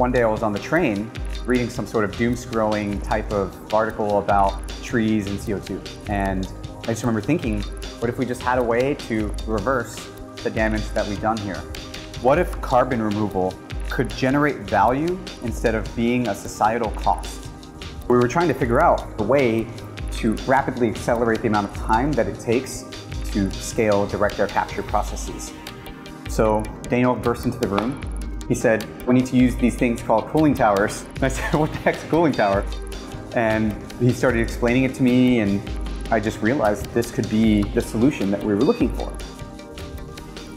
One day I was on the train reading some sort of doom-scrolling type of article about trees and CO2. And I just remember thinking, what if we just had a way to reverse the damage that we've done here? What if carbon removal could generate value instead of being a societal cost? We were trying to figure out a way to rapidly accelerate the amount of time that it takes to scale direct air capture processes. So Daniel burst into the room. He said, we need to use these things called cooling towers. And I said, what the heck's a cooling tower? And he started explaining it to me, and I just realized this could be the solution that we were looking for.